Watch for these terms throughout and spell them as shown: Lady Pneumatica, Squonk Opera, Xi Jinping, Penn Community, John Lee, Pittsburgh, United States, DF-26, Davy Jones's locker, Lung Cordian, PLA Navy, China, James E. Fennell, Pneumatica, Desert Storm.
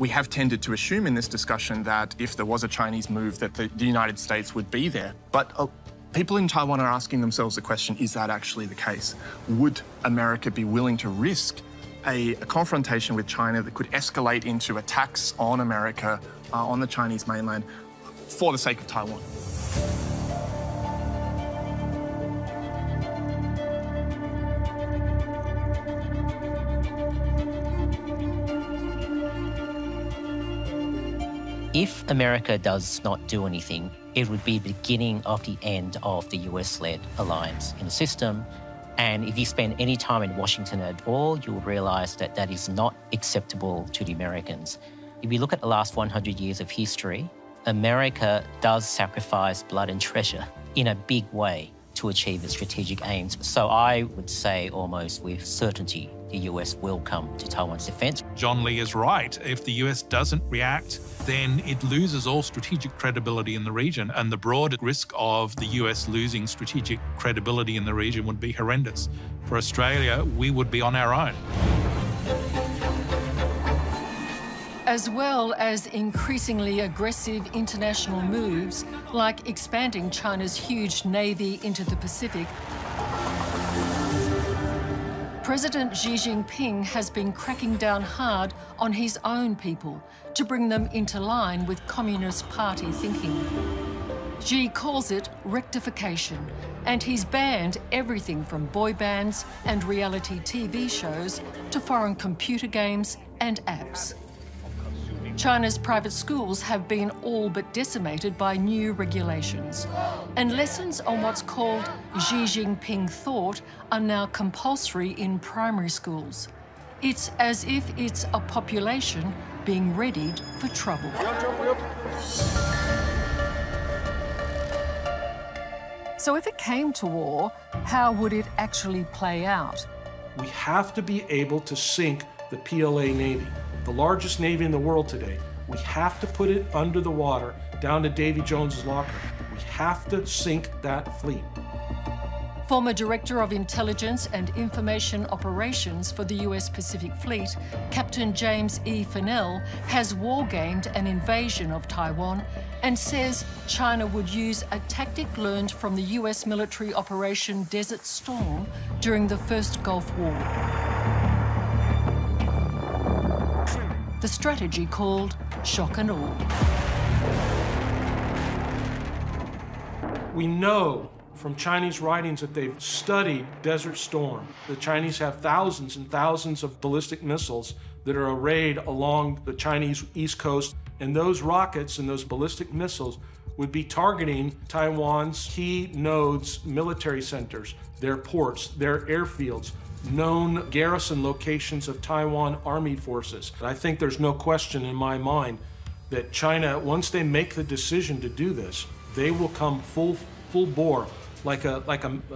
We have tended to assume in this discussion that if there was a Chinese move, that the United States would be there. But people in Taiwan are asking themselves the question, is that actually the case? Would America be willing to risk a confrontation with China that could escalate into attacks on America, on the Chinese mainland, for the sake of Taiwan? If America does not do anything, it would be the beginning of the end of the US-led alliance in the system. And if you spend any time in Washington at all, you'll realize that that is not acceptable to the Americans. If you look at the last 100 years of history, America does sacrifice blood and treasure in a big way to achieve its strategic aims. So I would say almost with certainty, the US will come to Taiwan's defense. John Lee is right. If the US doesn't react, then it loses all strategic credibility in the region, and the broad risk of the US losing strategic credibility in the region would be horrendous. For Australia, we would be on our own. As well as increasingly aggressive international moves, like expanding China's huge navy into the Pacific, President Xi Jinping has been cracking down hard on his own people to bring them into line with Communist Party thinking. Xi calls it rectification, and he's banned everything from boy bands and reality TV shows to foreign computer games and apps. China's private schools have been all but decimated by new regulations, and lessons on what's called Xi Jinping thought are now compulsory in primary schools. It's as if it's a population being readied for trouble. So if it came to war, how would it actually play out? We have to be able to sink the PLA Navy, the largest navy in the world today. We have to put it under the water, down to Davy Jones's locker. We have to sink that fleet. Former Director of Intelligence and Information Operations for the US Pacific Fleet, Captain James E. Fennell, has wargamed an invasion of Taiwan and says China would use a tactic learned from the US military operation Desert Storm during the first Gulf War. The strategy called shock and awe. We know from Chinese writings that they've studied Desert Storm. The Chinese have thousands and thousands of ballistic missiles that are arrayed along the Chinese East Coast, and those rockets and those ballistic missiles would be targeting Taiwan's key nodes, military centers, their ports, their airfields, known garrison locations of Taiwan Army forces. I think there's no question in my mind that China, once they make the decision to do this, they will come full bore, like a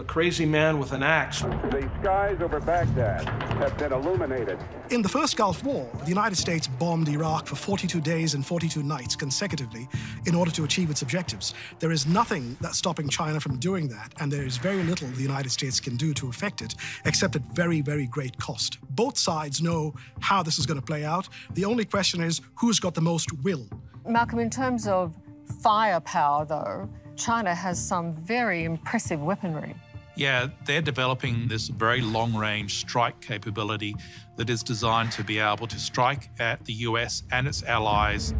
crazy man with an axe. The skies over Baghdad have been illuminated. In the first Gulf War, the United States bombed Iraq for 42 days and 42 nights consecutively in order to achieve its objectives. There is nothing that's stopping China from doing that, and there is very little the United States can do to affect it, except at very, very great cost. Both sides know how this is going to play out. The only question is, who's got the most will? Malcolm, in terms of firepower, though, China has some very impressive weaponry. Yeah, they're developing this very long-range strike capability that is designed to be able to strike at the US and its allies.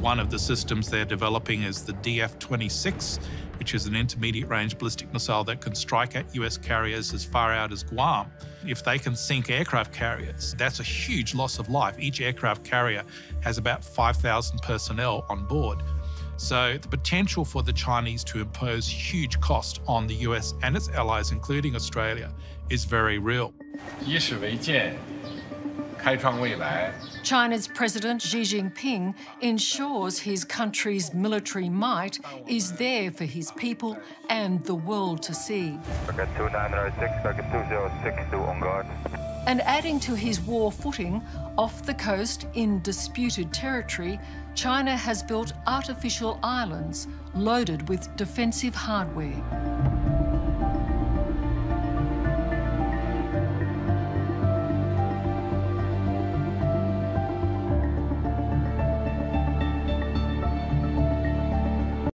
One of the systems they're developing is the DF-26, which is an intermediate-range ballistic missile that can strike at US carriers as far out as Guam. If they can sink aircraft carriers, that's a huge loss of life. Each aircraft carrier has about 5,000 personnel on board. So the potential for the Chinese to impose huge cost on the US and its allies, including Australia, is very real. China's President Xi Jinping ensures his country's military might is there for his people and the world to see. and adding to his war footing off the coast in disputed territory, China has built artificial islands loaded with defensive hardware.